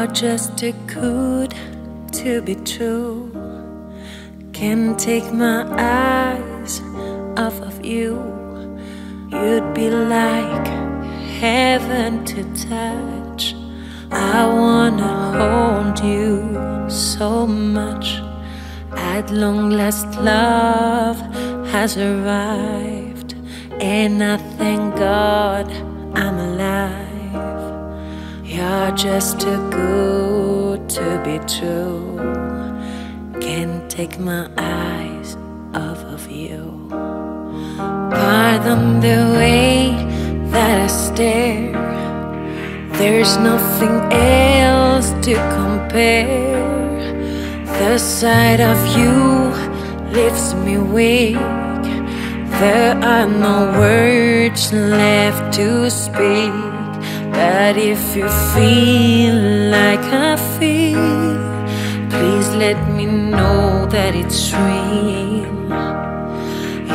are just too good to be true. Can't take my eyes off of you. You'd be like heaven to touch. I wanna hold you so much. At long last, love has arrived, and I thank God I'm alive. You're just too good to be true. Can't take my eyes off of you. Pardon the way that I stare. There's nothing else to compare. The sight of you leaves me weak. There are no words left to speak. But if you feel like I feel, please let me know that it's real.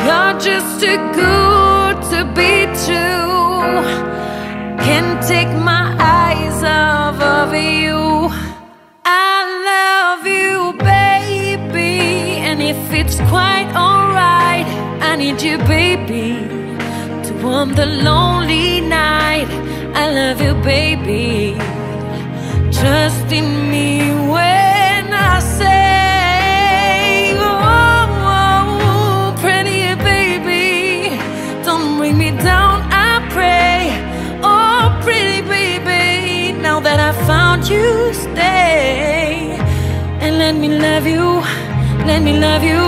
You're just too good to be true. Can't take my eyes off of you. It's quite alright. I need you, baby, to warm the lonely night. I love you, baby. Trust in me when I say, oh, oh, pretty baby, don't bring me down, I pray. Oh, pretty baby, now that I found you, stay and let me love you. Let me love you,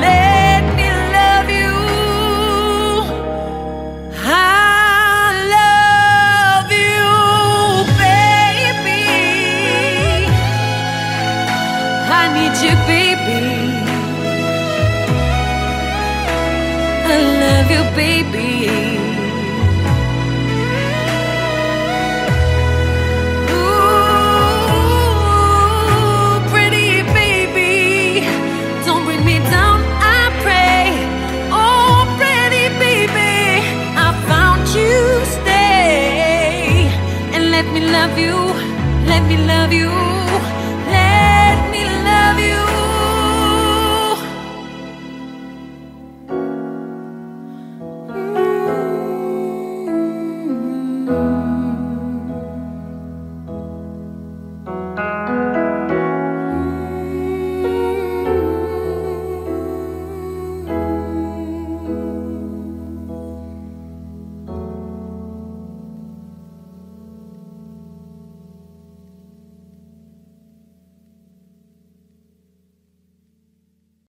let me love you. I love you, baby. I need you, baby. I love you, baby. Let me love you, let me love you.